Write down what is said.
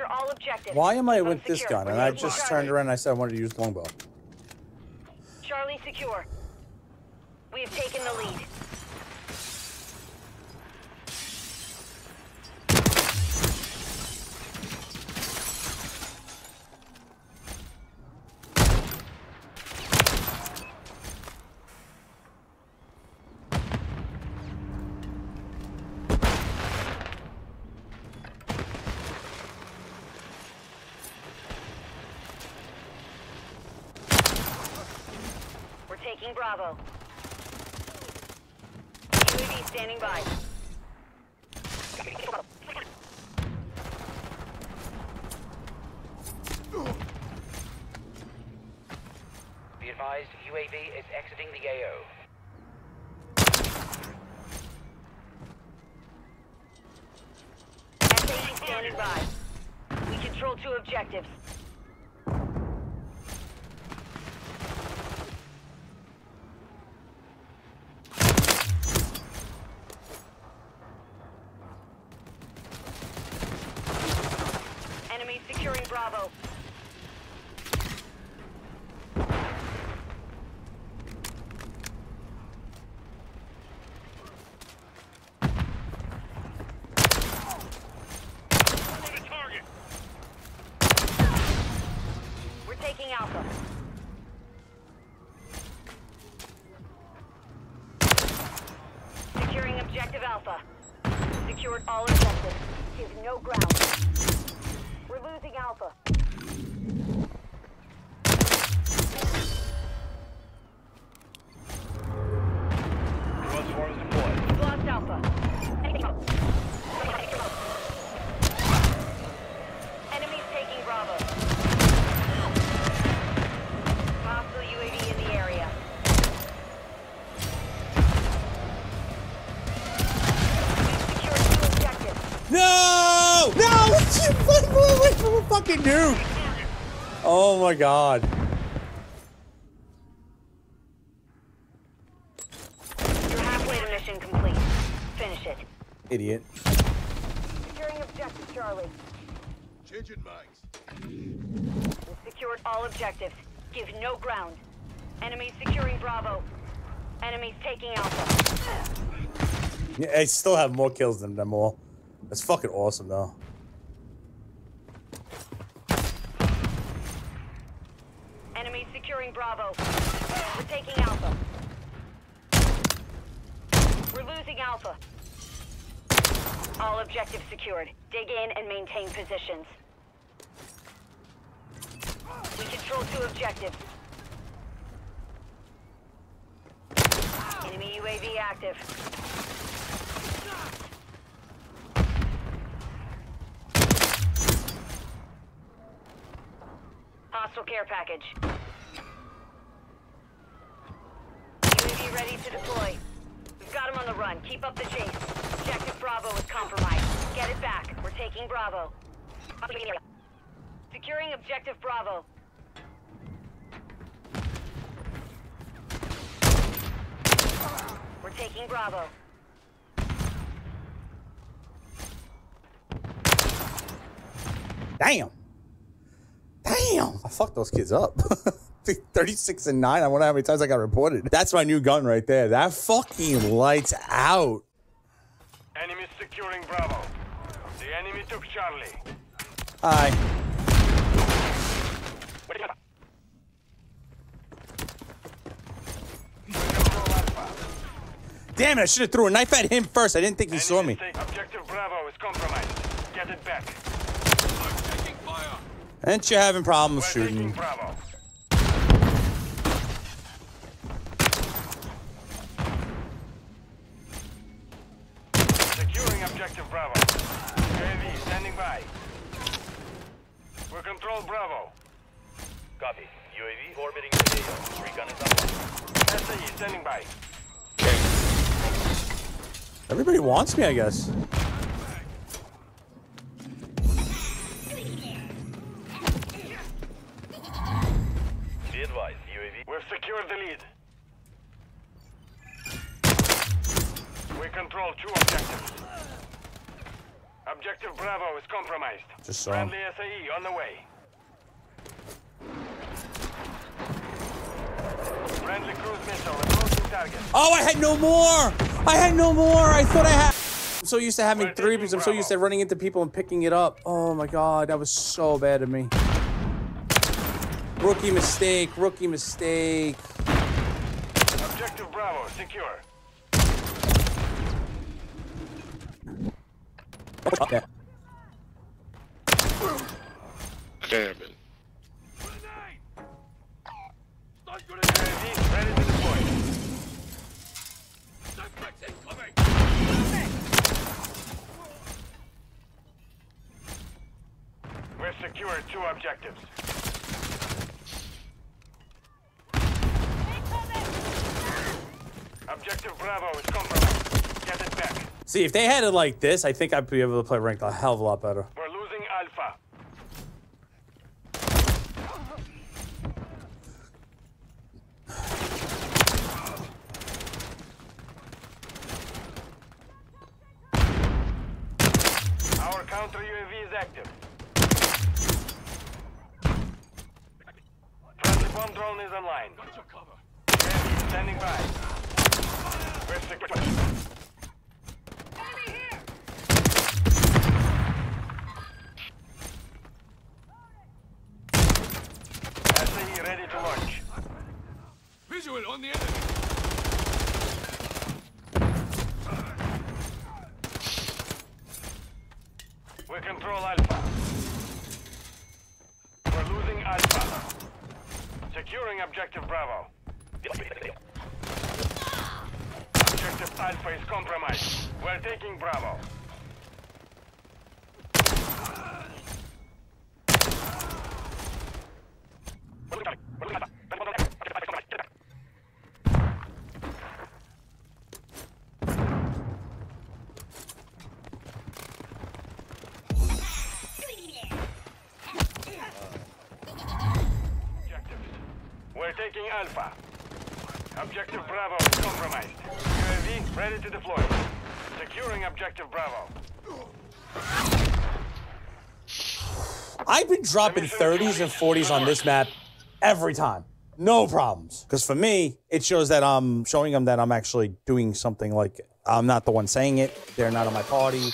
Capture all objectives. Why am I with this gun? And I just turned around and I said I wanted to use longbow. Charlie secure. We have taken the lead. Taking Bravo. UAV standing by. Be advised, UAV is exiting the AO. SAE standing by. We control two objectives. Securing Bravo. Target. We're taking Alpha. Securing objective Alpha. Secured all objectives. Give no ground. We're losing Alpha. We've lost Alpha. Enemies taking Bravo. Hostile UAV in the area. We've secured two objectives. No! No! What do we fucking do? Oh my god. You're halfway to mission complete. Finish it. Idiot. Securing objective, Charlie. Change it, Mike. Secured all objectives. Give no ground. Enemies securing Bravo. Enemies taking Alpha. Yeah, I still have more kills than them all. That's fucking awesome, though. Enemy securing Bravo. We're taking Alpha. We're losing Alpha. All objectives secured. Dig in and maintain positions. We control two objectives. Enemy UAV active. Hostile care package. UAV ready to deploy. We've got him on the run. Keep up the chase. Objective Bravo is compromised. Get it back. We're taking Bravo. Securing objective Bravo. We're taking Bravo. Damn. Damn! I fucked those kids up. 36 and 9. I wonder how many times I got reported. That's my new gun right there. That fucking lights out. Enemy securing Bravo. The enemy took Charlie. Hi. Damn it! I should have threw a knife at him first. I didn't think he saw me. Objective Bravo is compromised. Get it back. I'm taking fire. And you're having problems shooting. Bravo. Securing objective Bravo. UAV standing by. We control Bravo. Copy. UAV orbiting the AO. Recon is up. SAE standing by. Everybody wants me, I guess. Secure the lead. We control two objectives. Objective Bravo is compromised. Just saw him. Friendly SAE on the way. Friendly cruise missile approaching target. Oh, I had no more! I had no more! I thought I had... I'm so used to having three because I'm so used to running into people and picking it up. Oh my god, that was so bad of me. Rookie mistake, rookie mistake. Objective Bravo secure. Okay. Damn it. We've secured two objectives. Objective Bravo is compromised. Get it back. See, if they had it like this, I think I'd be able to play ranked a hell of a lot better. We're losing Alpha. Our counter UAV is active. Friendly bomb drone is online. Got your cover. UAV standing by. We're secured. Ready to launch. Visual on the enemy. We control Alpha. We're losing Alpha. Securing Objective Bravo. Objective Alpha is compromised. We're taking Bravo. We're taking Alpha. Objective Bravo is compromised. UAV ready to deploy. Securing Objective Bravo. I've been dropping 30s and 40s on this map every time. No problems. Because for me, it shows that I'm showing them that I'm actually doing something, like I'm not the one saying it. They're not on my party.